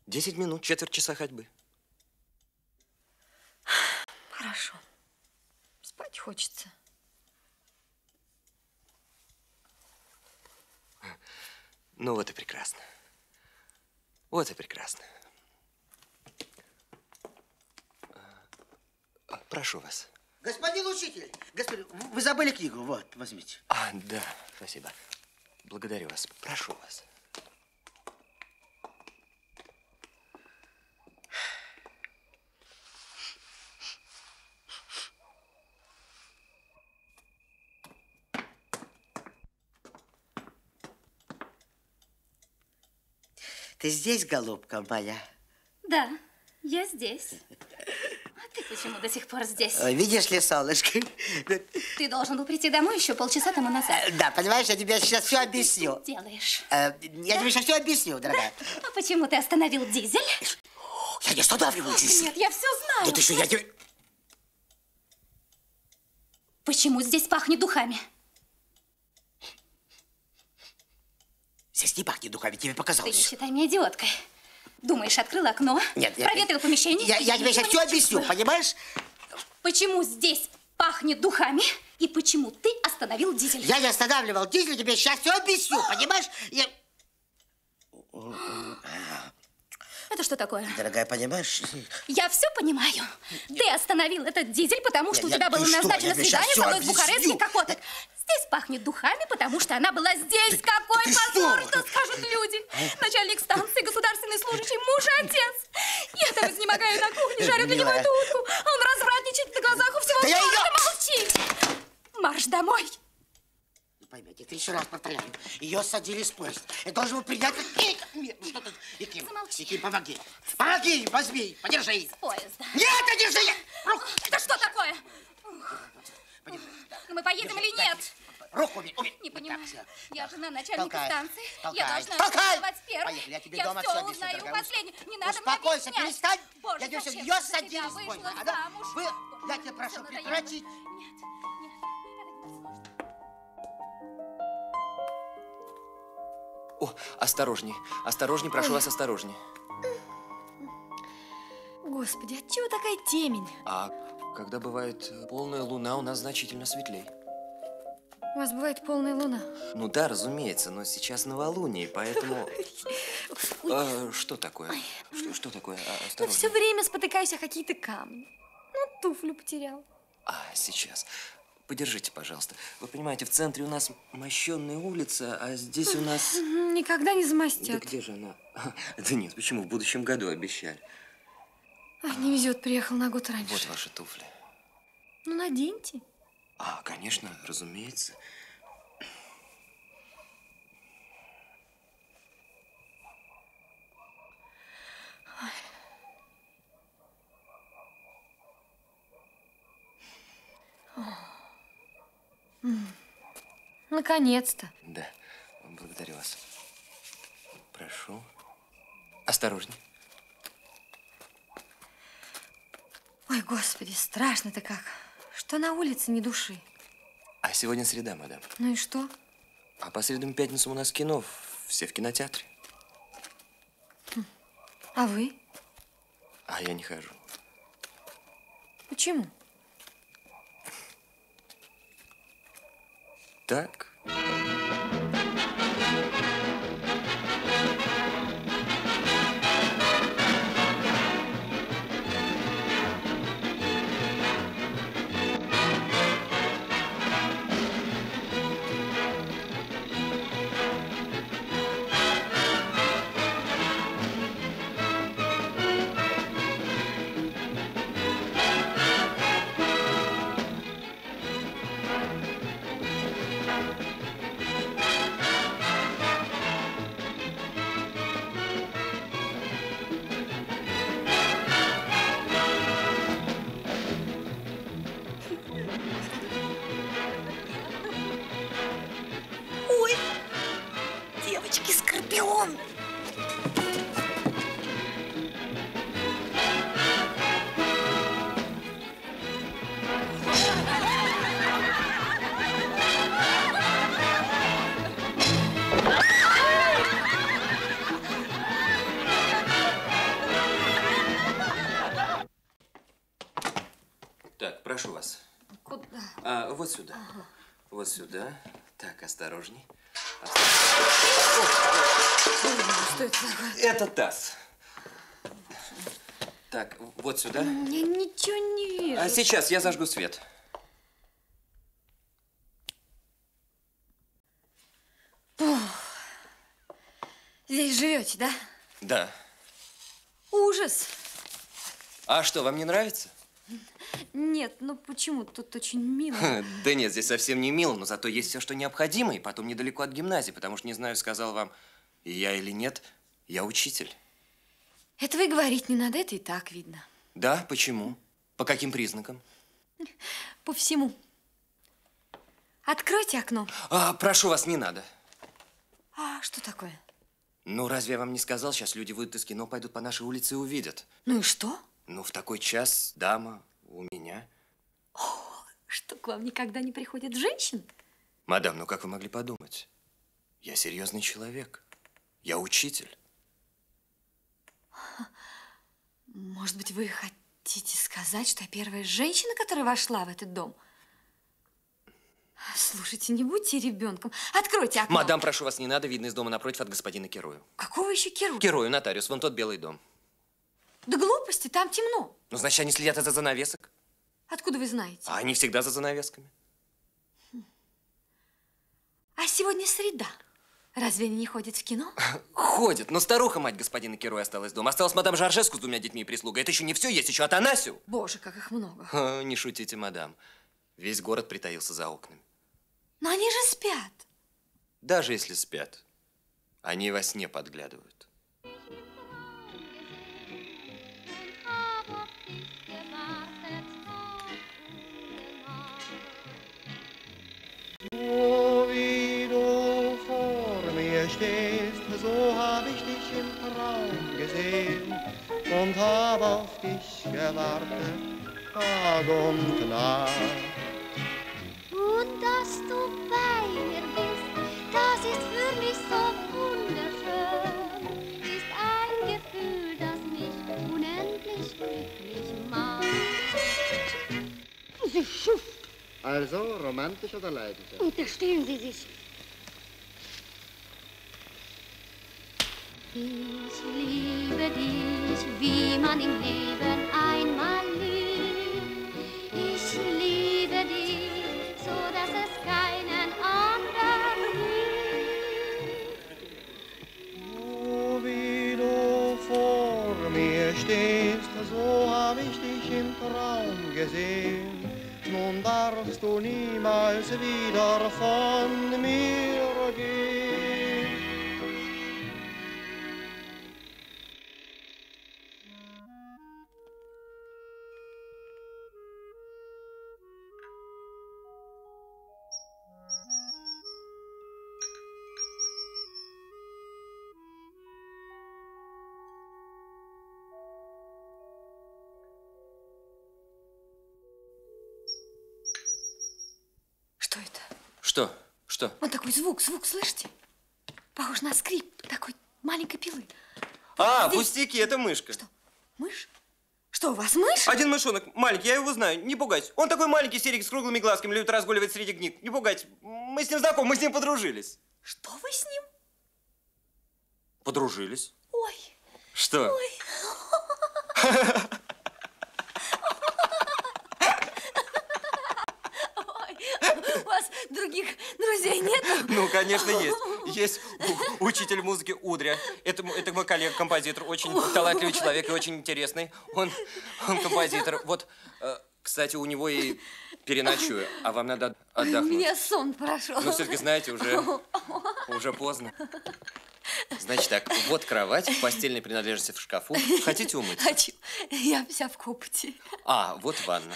Десять минут, четверть часа ходьбы. Хорошо. Спать хочется. Ну вот и прекрасно. Вот и прекрасно. Прошу вас. Господин учитель, господин, вы забыли книгу, вот, возьмите. А, да, спасибо. Благодарю вас, прошу вас. Ты здесь, голубка моя? Да, я здесь. А ты почему до сих пор здесь? Видишь ли, солнышко? Ты должен был прийти домой еще полчаса тому назад. Да, понимаешь, я тебе сейчас все объясню. Что ты делаешь? Я тебе сейчас все объясню, дорогая. А почему ты остановил дизель? Я не останавливал дизель. Нет, я все знаю. Да ты что, я тебе... Почему здесь пахнет духами? Здесь не пахнет духами, тебе показалось. Ты не считай меня идиоткой. Думаешь, открыла окно, нет, я, проветрила помещение. Я, я тебе сейчас все объясню, понимаешь? Почему здесь пахнет духами и почему ты остановил дизель? Я не останавливал дизель, тебе сейчас все объясню, понимаешь? Я... Это что такое? Дорогая, понимаешь? Я все понимаю. Ты остановил этот дизель, потому что я, у тебя я, было назначено что? свидание со мной в бухарестских кокотах. Здесь пахнет духами, потому что она была здесь. Ты, Какой ты позор, что? что скажут люди. Начальник станции, государственный служащий, муж и отец. Я там изнемогаю на кухне, жарю для него эту утку. А он развратничает на глазах у всего да города. Молчи! Марш домой! Вы поймете, это еще раз повторяю. Ее садили с поезда. Я должен был принять... Яким, Яким, помоги. Помоги, возьми, подержи. С поезда. Нет, держи! Это что такое? Мы поедем или нет? Руку убери, убери. Не понимаю. Я жена начальника станции. Я должна узнавать первым. Я все узнаю последним. Не надо мне объяснять. Успокойся, перестань. Я тебе все, ее садили с поезда. Я тебя прошу прекратить. Нет, нет, это невозможно. О, осторожней, осторожней, прошу вас, осторожней. Господи, отчего такая темень? А... Когда бывает полная луна, у нас значительно светлей. У вас бывает полная луна? Ну да, разумеется, но сейчас новолуние, поэтому... А, что такое? Что, что такое? А, ну, все время спотыкаюсь о какие-то камни. Ну, туфлю потерял. А, сейчас. Подержите, пожалуйста. Вы понимаете, в центре у нас мощенная улица, а здесь у нас... Никогда не замостят. Да где же она? Да нет, почему? В будущем году обещали. Ай, не везет, приехал на год раньше. Вот ваши туфли. Ну, наденьте. А, конечно, разумеется. Ой. О. Наконец-то. Да, благодарю вас. Прошу. Осторожней. Ой, Господи, страшно-то как. Что на улице ни души? А сегодня среда, мадам. Ну и что? А по средам и пятницам у нас кино. Все в кинотеатре. А вы? А я не хожу. Почему? Так. Вот сюда, ага. Вот сюда. Так, осторожней. Осторожней. О, что это такое? Это таз. Так, вот сюда. Я ничего не вижу. А сейчас я зажгу свет. Фу. Здесь живете, да? Да. Ужас. А что, вам не нравится? Нет, ну почему? Тут очень мило. Да нет, здесь совсем не мило, но зато есть все, что необходимо, и потом недалеко от гимназии, потому что, не знаю, сказал вам я или нет, я учитель. Этого и говорить не надо, это и так видно. Да? Почему? По каким признакам? По всему. Откройте окно. А, прошу вас, не надо. А что такое? Ну, разве я вам не сказал? Сейчас люди выйдут из кино, пойдут по нашей улице и увидят. Ну и что? Ну, в такой час дама у меня. О, что, к вам никогда не приходит женщин? Мадам, ну как вы могли подумать? Я серьезный человек. Я учитель. Может быть, вы хотите сказать, что я первая женщина, которая вошла в этот дом? Слушайте, не будьте ребенком. Откройте окно. Мадам, прошу вас, не надо. Видно из дома напротив от господина Кирою. Какого еще Кирою? Кирою, нотариус. Вон тот белый дом. Да глупости, там темно. Ну, значит, они следят из-за занавесок. Откуда вы знаете? А они всегда за занавесками. А сегодня среда. Разве они не ходят в кино? Ходят, но старуха, мать господина Кироя, осталась дома. Осталась мадам Жоржеску с двумя детьми и прислугой. Это еще не все, есть еще Атанасию. Боже, как их много. О, не шутите, мадам. Весь город притаился за окнами. Но они же спят. Даже если спят, они во сне подглядывают. Nur wie du vor mir stehst, so hab ich dich im Traum gesehen und hab auf dich gewartet Tag und Nacht. Und dass du bei mir bist, das ist für mich so wunderschön, ist ein Gefühl, das mich unendlich glücklich macht. Also, romantisch oder leidenschaftlich? Unterstehen Sie sich. Ich liebe dich, wie man im Leben einmal liebt. Ich liebe dich, so dass es keinen anderen gibt. Oh, wie du vor mir stehst, so hab ich dich im Traum gesehen. Nun darfst du niemals wieder von mir gehen. Что? Что? Вот такой звук, звук, слышите? Похож на скрип такой маленькой пилы. А, здесь... пустяки, это мышка. Что? Мышь? Что, у вас мышь? Один мышонок, маленький, я его знаю, не пугайтесь. Он такой маленький, серенький, с круглыми глазками, любит разгуливать среди гнид. Не пугайтесь, мы с ним знакомы, мы с ним подружились. Что вы с ним? Подружились. Ой. Что? Ой. У вас других друзей нет? Ну, конечно, есть. Есть учитель музыки Удря. Это, это мой коллега-композитор, очень талантливый человек и очень интересный. Он, он композитор. Вот, кстати, у него и переночую, а вам надо отдохнуть. У меня сон прошел. Ну, все-таки, знаете, уже, уже поздно. Значит так, вот кровать, постельные принадлежности в шкафу. Хотите умыться? Хочу. Я вся в копоти. А, вот ванна.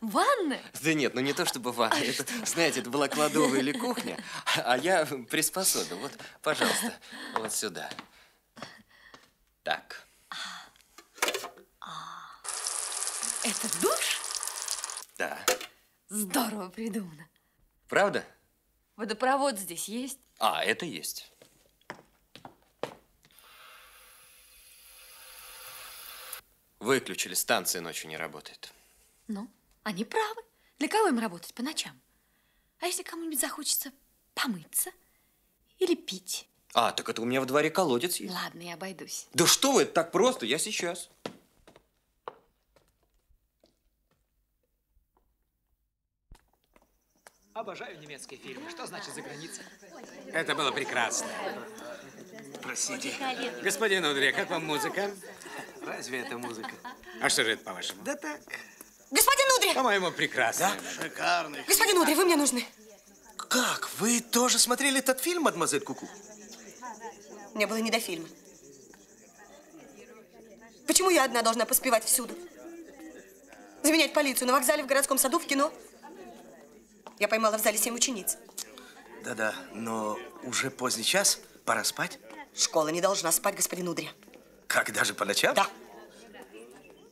Ванна? Да нет, ну не то чтобы ванна. А это, знаете, это была кладовая или кухня, а я приспособил. Вот, пожалуйста, вот сюда. Так. Это душ? Да. Здорово придумано. Правда? Водопровод здесь есть? А, это есть. Выключили, станция ночью не работает. Ну, они правы. Для кого им работать по ночам? А если кому-нибудь захочется помыться или пить? А, так это у меня во дворе колодец есть. Ладно, я обойдусь. Да что вы, это так просто, я сейчас. Обожаю немецкие фильмы. Что значит за границей? Это было прекрасно. Простите. Господин Удря, как вам музыка? Разве это музыка? А что же это, по-вашему? Да так. Господин Удря! По-моему, прекрасно. Да? Шикарный. Господин Удря, вы мне нужны. Как? Вы тоже смотрели этот фильм, мадемуазель Куку? Мне было не до фильма. Почему я одна должна поспевать всюду? Заменять полицию на вокзале, в городском саду, в кино? Я поймала в зале семь учениц. Да-да, но уже поздний час, пора спать. Школа не должна спать, господин Удря. Как, даже по ночам? Да.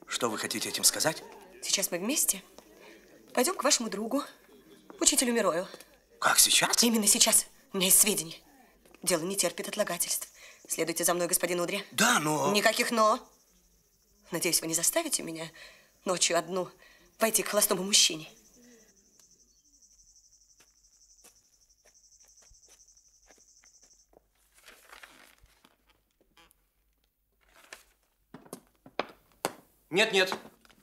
Что вы хотите этим сказать? Сейчас мы вместе пойдем к вашему другу, учителю Мирою. Как, сейчас? Именно сейчас. У меня есть сведения. Дело не терпит отлагательств. Следуйте за мной, господин Удря. Да, но… Никаких «но». Надеюсь, вы не заставите меня ночью одну пойти к холостому мужчине. Нет-нет,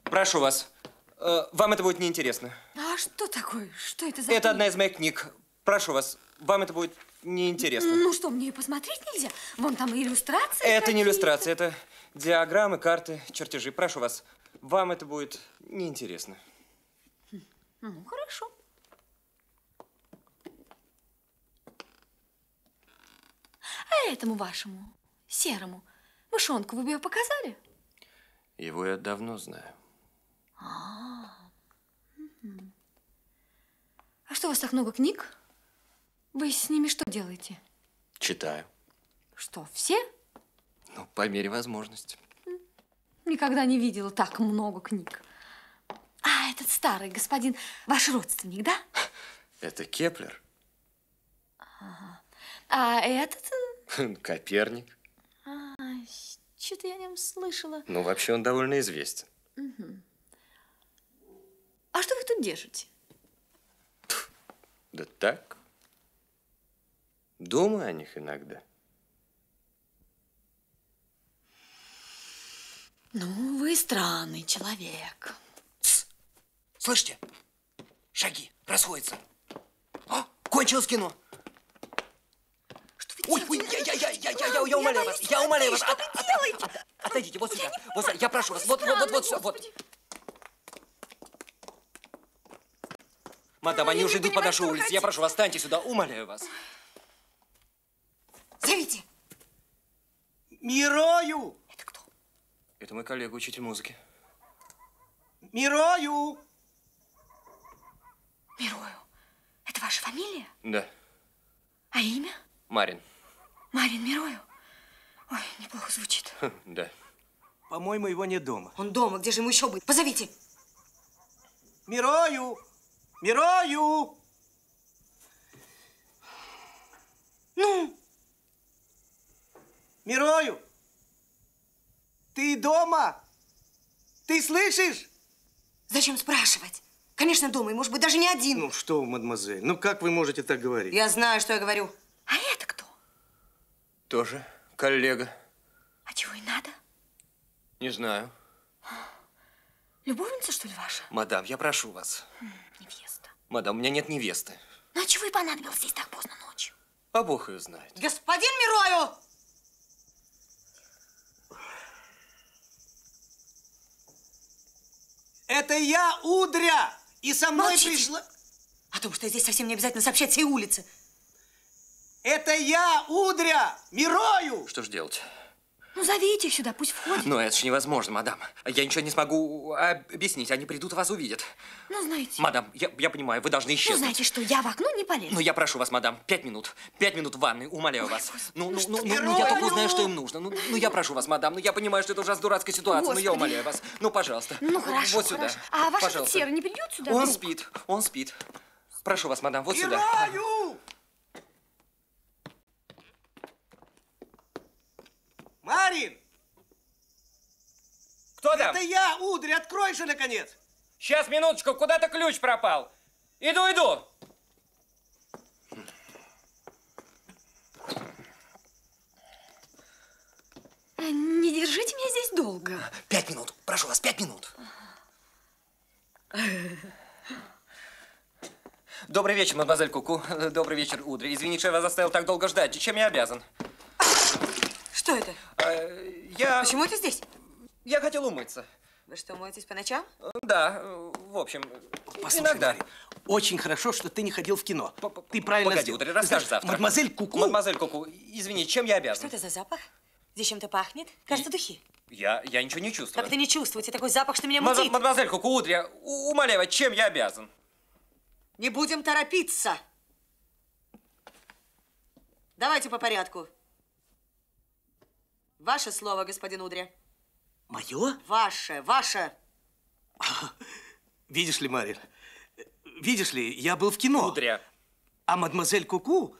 прошу вас. Вам это будет неинтересно. А что такое? Что это за… Это одна из моих книг. Прошу вас, вам это будет неинтересно. Ну что, мне и посмотреть нельзя? Вон там иллюстрации. Это не иллюстрации, это диаграммы, карты, чертежи. Прошу вас, вам это будет неинтересно. Ну, хорошо. А этому вашему, серому, мышонку вы бы его показали? Его я давно знаю. А, -а, -а. А что у вас так много книг? Вы с ними что делаете? Читаю. Что, все? Ну, по мере возможности. Никогда не видела так много книг. А этот старый господин, ваш родственник, да? Это Кеплер. А, -а, -а. А этот? Коперник. А -а -а. Что-то я о нем слышала. Ну, вообще он довольно известен. Угу. А что вы тут держите? Да так. Думаю о них иногда. Ну, вы странный человек. Тс. Слышите? Шаги расходятся. А? Кончилось кино. Ой, ой, я, я, я, я, я, я, я умоляю вас, я умоляю вас. Что вы делаете? Отойдите, вот сюда, вот сюда, я прошу вас, вот, вот, вот, все, вот. Мадам, они уже идут по нашей улице, я прошу вас, встаньте сюда, умоляю вас. Зовите. Мирою. Это кто? Это мой коллега, учитель музыки. Мирою. Мирою, это ваша фамилия? Да. А имя? Марин. Марин Мирою? Ой, неплохо звучит. Ха, да. По-моему, его нет дома. Он дома, где же ему еще быть? Позовите. Мирою! Мирою! Мирою, ты дома? Ты слышишь? Зачем спрашивать? Конечно, дома, и, может быть, даже не один. Ну что вы, мадемуазель, ну как вы можете так говорить? Я знаю, что я говорю. А это кто? Тоже коллега. А чего и надо? Не знаю. Любовница, что ли, ваша? Мадам, я прошу вас. Невеста. Мадам, у меня нет невесты. Ну а чего и понадобилось здесь так поздно ночью? А бог ее знает. Господин Мирою! Это я, Удря, и со мной Молчите. пришла… О том, что здесь совсем не обязательно сообщать всей улице. Это я, Удря, Мирою! Что ж делать? Ну, зовите их сюда, пусть входят. Но это же невозможно, мадам. Я ничего не смогу объяснить, они придут и вас увидят. Ну, знаете… Мадам, я, я понимаю, вы должны исчезнуть. Ну, знаете что, я в окно не полезу. Ну, я прошу вас, мадам, пять минут. Пять минут в ванной, умоляю Ой, вас. Господи, ну, ну, ну, ну, ну, я только узнаю, что им нужно. Ну, ну, я прошу вас, мадам, ну, я понимаю, что это ужасно дурацкая ситуация, Господи. но я умоляю вас. Ну, пожалуйста. Ну, хорошо, Вот сюда. Хорошо. А ваш офицер не придет сюда? Он спит, он спит. Прошу вас, мадам, вот Герою! сюда. Марин! Кто там? Это я, Удри, открой же, наконец! Сейчас, минуточку, куда-то ключ пропал. Иду, иду! Не держите меня здесь долго. Пять минут, прошу вас, пять минут. Добрый вечер, мадемуазель Куку. Добрый вечер, Удри. Извините, что я вас заставил так долго ждать. Чем я обязан? Что это? А, я... Почему это здесь? Я хотел умыться. Вы что, моетесь по ночам? Да, в общем, Послушай, иногда. Марин, очень хорошо, что ты не ходил в кино. Ты правильно Погоди, сделал. Погоди, расскажешь завтра. Мадемуазель Куку. Мадемуазель Куку, извини, чем я обязан? Что это за запах? Здесь чем-то пахнет? Кажется, духи. Я, я ничего не чувствую. Как ты не чувствуете? Такой запах, что меня мутит. Мадемуазель Куку, Удря, умоляю вас, чем я обязан? Не будем торопиться. Давайте по порядку. Ваше слово, господин Удря. Мое? Ваше, ваше. А, видишь ли, Марин, видишь ли, я был в кино. Удря. А мадемуазель Куку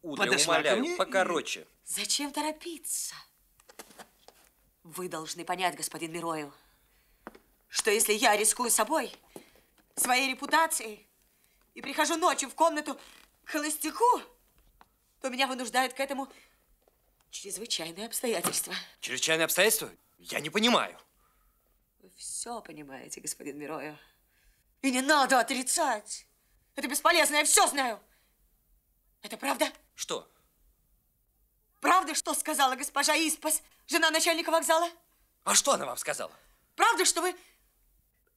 Удря, подошла умоляю, ко мне покороче. И... Зачем торопиться? Вы должны понять, господин Мирою, что если я рискую собой, своей репутацией, и прихожу ночью в комнату к холостяку, то меня вынуждают к этому... Чрезвычайные обстоятельства. Чрезвычайные обстоятельства? Я не понимаю. Вы все понимаете, господин Мирою. И не надо отрицать. Это бесполезно, я все знаю. Это правда? Что? Правда, что сказала госпожа Испас, жена начальника вокзала? А что она вам сказала? Правда, что вы...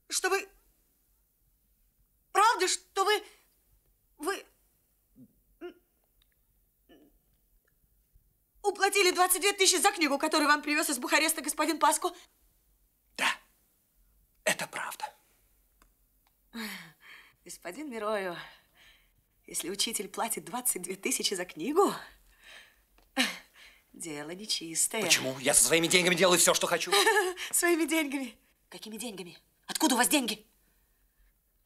Что вы... Правда, что вы... Вы... Уплатили двадцать две тысячи за книгу, которую вам привез из Бухареста господин Паску? Да, это правда. Господин Мирою, если учитель платит двадцать две тысячи за книгу, дело нечистое. Почему? Я со своими деньгами делаю все, что хочу. Своими деньгами? Какими деньгами? Откуда у вас деньги?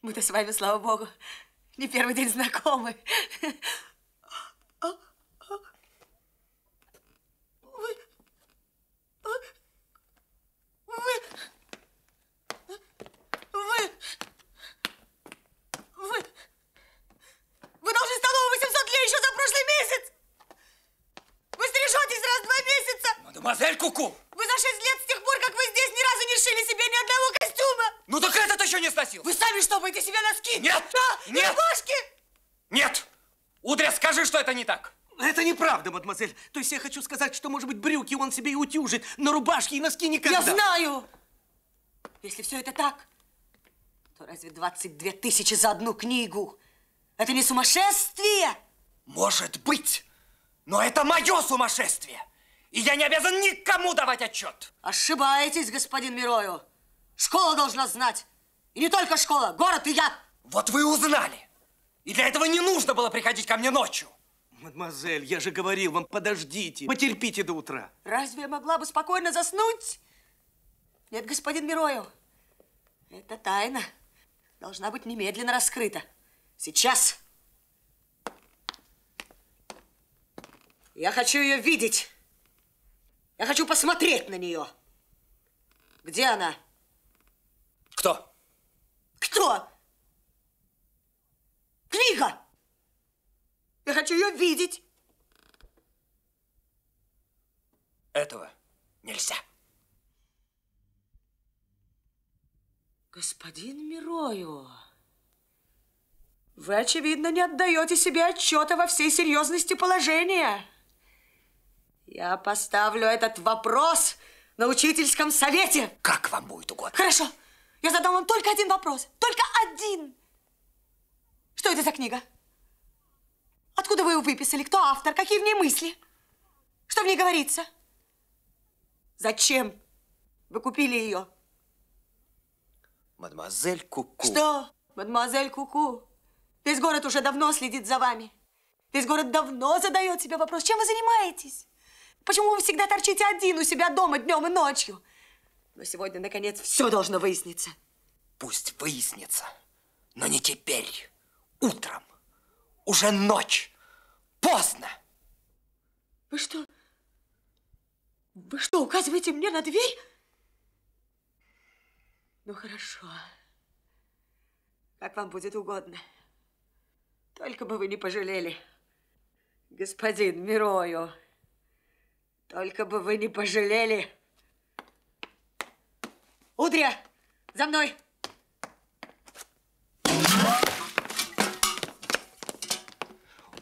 Мы-то с вами, слава богу, не первый день знакомы. Вы, вы, вы, вы должны столовую восемьсот лей еще за прошлый месяц. Вы стрижетесь раз в два месяца. Мадемуазель Куку. Вы за шесть лет с тех пор, как вы здесь, ни разу не шили себе ни одного костюма. Ну так этот еще не сносил. Вы сами штопаете себе носки. Нет. Да, нет. Рубашки. Нет. Удря, скажи, что это не так. Это неправда, мадемуазель. То есть я хочу сказать, что, может быть, брюки он себе и утюжит, но рубашки и носки никогда. Я знаю! Если все это так, то разве двадцать две тысячи за одну книгу? Это не сумасшествие? Может быть, но это мое сумасшествие. И я не обязан никому давать отчет. Ошибаетесь, господин Мирою. Школа должна знать. И не только школа, город и я. Вот вы узнали. И для этого не нужно было приходить ко мне ночью. Мадемуазель, я же говорил вам, подождите, потерпите до утра. Разве я могла бы спокойно заснуть? Нет, господин Мирою, эта тайна должна быть немедленно раскрыта. Сейчас. Я хочу ее видеть. Я хочу посмотреть на нее. Где она? Кто? Кто? Книга! Я хочу ее видеть. Этого нельзя. Господин Мироио, вы, очевидно, не отдаете себе отчета во всей серьезности положения. Я поставлю этот вопрос на учительском совете. Как вам будет угодно. Хорошо. Я задам вам только один вопрос. Только один. Что это за книга? Откуда вы ее выписали? Кто автор? Какие в ней мысли? Что в ней говорится? Зачем вы купили ее? Мадемуазель Куку. Что? Мадемуазель Куку. Весь город уже давно следит за вами. Весь город давно задает себе вопрос, чем вы занимаетесь? Почему вы всегда торчите один у себя дома днем и ночью? Но сегодня, наконец, все должно выясниться. Пусть выяснится, но не теперь. Утром. Уже ночь. Поздно. Вы что? Вы что, указываете мне на дверь? Ну, хорошо. Как вам будет угодно. Только бы вы не пожалели, господин Мироио. Только бы вы не пожалели. Удря, за мной!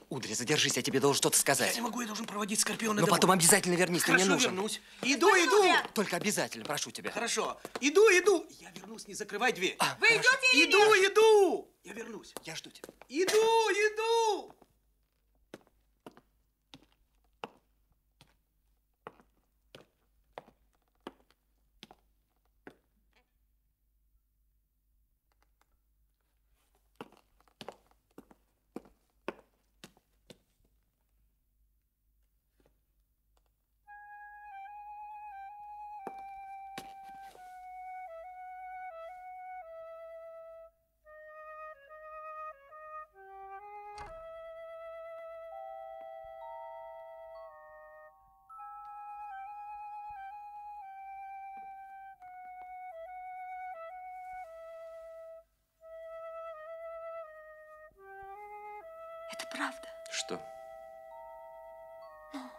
Удря, задержись, я тебе должен что-то сказать. Я не могу, я должен проводить Скорпиона домой. Но потом обязательно вернись, ты мне нужен. Вернусь. Иду, иду. Только обязательно, прошу тебя. Хорошо. Иду, иду. Я вернусь, не закрывай дверь. А, вы хорошо. Идете или иду, нет? Иду, иду. Я вернусь. Я жду тебя. Иду, иду. Правда? Что? Ну,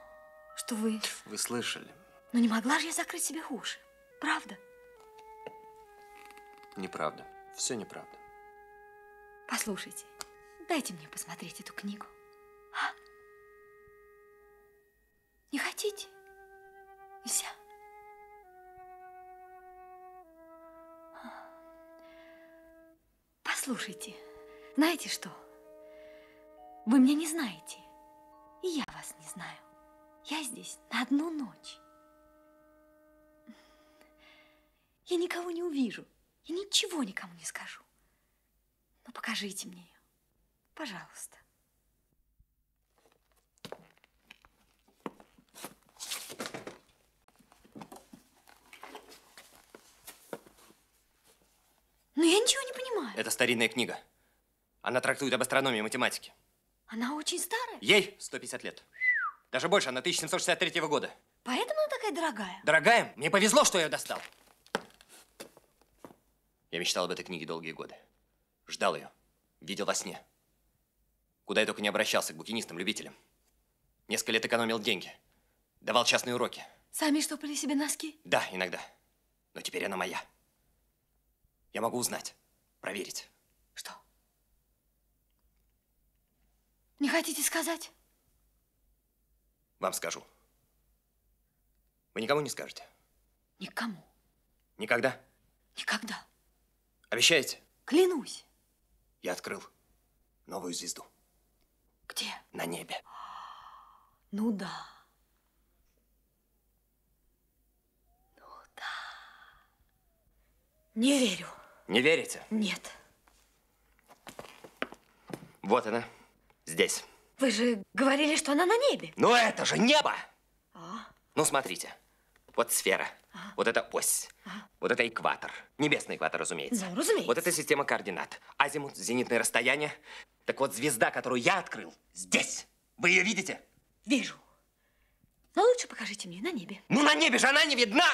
что вы... Вы слышали. Ну, не могла же я закрыть себе уши. Правда? Неправда. Все неправда. Послушайте, дайте мне посмотреть эту книгу. А? Не хотите? Нельзя. Послушайте, знаете что? Вы меня не знаете, и я вас не знаю. Я здесь на одну ночь. Я никого не увижу, я ничего никому не скажу. Но покажите мне ее, пожалуйста. Но я ничего не понимаю. Это старинная книга. Она трактует об астрономии и математике. Она очень старая? Ей сто пятьдесят лет. Даже больше, она тысяча семьсот шестьдесят третьего года. Поэтому она такая дорогая? Дорогая? Мне повезло, что я ее достал. Я мечтал об этой книге долгие годы. Ждал ее. Видел во сне. Куда я только не обращался, к букинистам, любителям. Несколько лет экономил деньги. Давал частные уроки. Сами штопали себе носки? Да, иногда. Но теперь она моя. Я могу узнать, проверить. Что? Не хотите сказать? Вам скажу. Вы никому не скажете? Никому. Никогда? Никогда. Обещаете? Клянусь. Я открыл новую звезду. Где? На небе. Ну да. Ну да. Не верю. Не верите? Нет. Вот она. Здесь. Вы же говорили, что она на небе. Ну это же небо! А? Ну смотрите, вот сфера, а? Вот эта ось, а? Вот это экватор, небесный экватор, разумеется. Ну, разумеется. Вот эта система координат, азимут, зенитное расстояние. Так вот звезда, которую я открыл, здесь. Вы ее видите? Вижу. Но лучше покажите мне на небе. Ну, на небе же она не видна!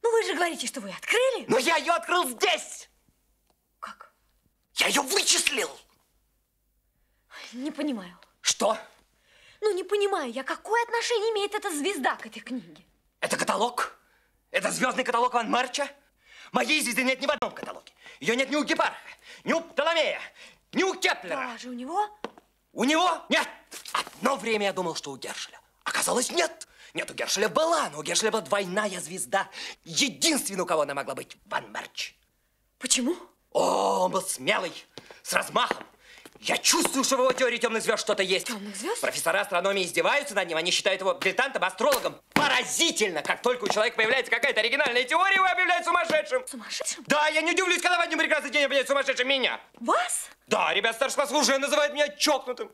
Ну, вы же говорите, что вы открыли. Но я ее открыл здесь! Как? Я ее вычислил! Не понимаю. Что? Ну, не понимаю я, какое отношение имеет эта звезда к этой книге? Это каталог? Это звездный каталог Ван Марча? Моей звезды нет ни в одном каталоге. Ее нет ни у Гепарха, ни у Птоломея, ни у Кеплера. А же у него? У него? Нет! Одно время я думал, что у Гершеля. Оказалось, нет. Нет, у Гершеля была, но у Гершеля была двойная звезда. Единственная, у кого она могла быть, Ван Марч. Почему? О, он был смелый, с размахом. Я чувствую, что в его теории темных звезд что-то есть. Темных звезд? Профессора астрономии издеваются над ним, они считают его дилетантом, астрологом. Поразительно! Как только у человека появляется какая-то оригинальная теория, его объявляют сумасшедшим. Сумасшедшим? Да, я не удивлюсь, когда в один прекрасный день объявляют сумасшедшим меня. Вас? Да, ребят старшего класса уже называют меня чокнутым.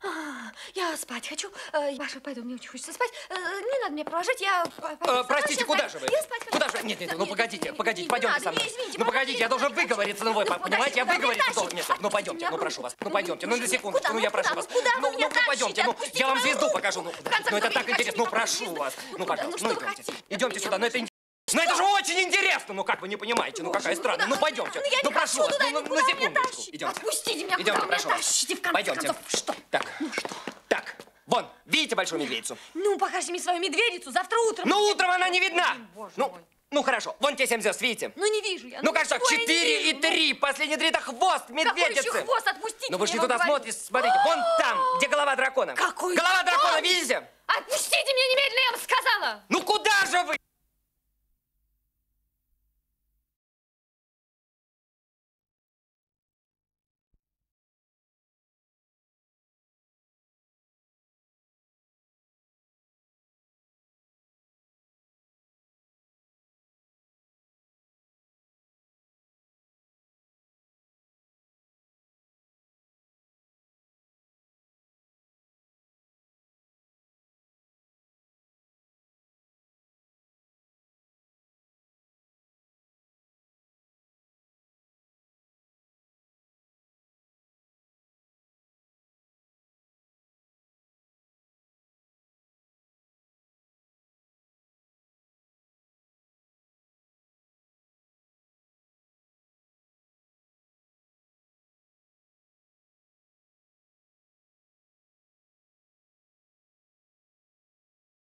А, я спать хочу. Маша, пойду, мне очень хочется спать. Не надо меня провожать, я... А, простите, куда же вы? Я спать хочу. Куда же? Нет, нет, ну погодите, погодите, пойдемте со мной. Ну погодите, я должен выговориться, ну вы понимаете, я выговориться должен. Ну пойдемте, ну прошу вас, ну пойдемте, ну на секунду, ну я прошу вас. Ну пойдемте, ну я вам звезду покажу. Ну это так интересно, ну прошу вас. Ну пожалуйста, ну идемте. Идемте сюда, ну это интересно. Ну это же очень интересно, ну как вы не понимаете, ну какая странная, ну пойдемте, ну прошу вас, ну на секундочку, идемте. Отпустите меня, куда вы меня тащите, в конце концов, что? Так, ну что? Так, вон, видите большую медведицу? Ну покажите мне свою медведицу, завтра утром. Ну утром она не видна. Ну, ну хорошо, вон те семь звезд, видите? Ну не вижу я. Ну как так, четыре и три, последние три это хвост медведицы. Какой еще хвост, отпустите меня, ну вы же не туда смотрите, смотрите, вон там, где голова дракона. Какой? Голова дракона, видите? Отпустите меня немедленно, я вам сказала. Ну куда же вы?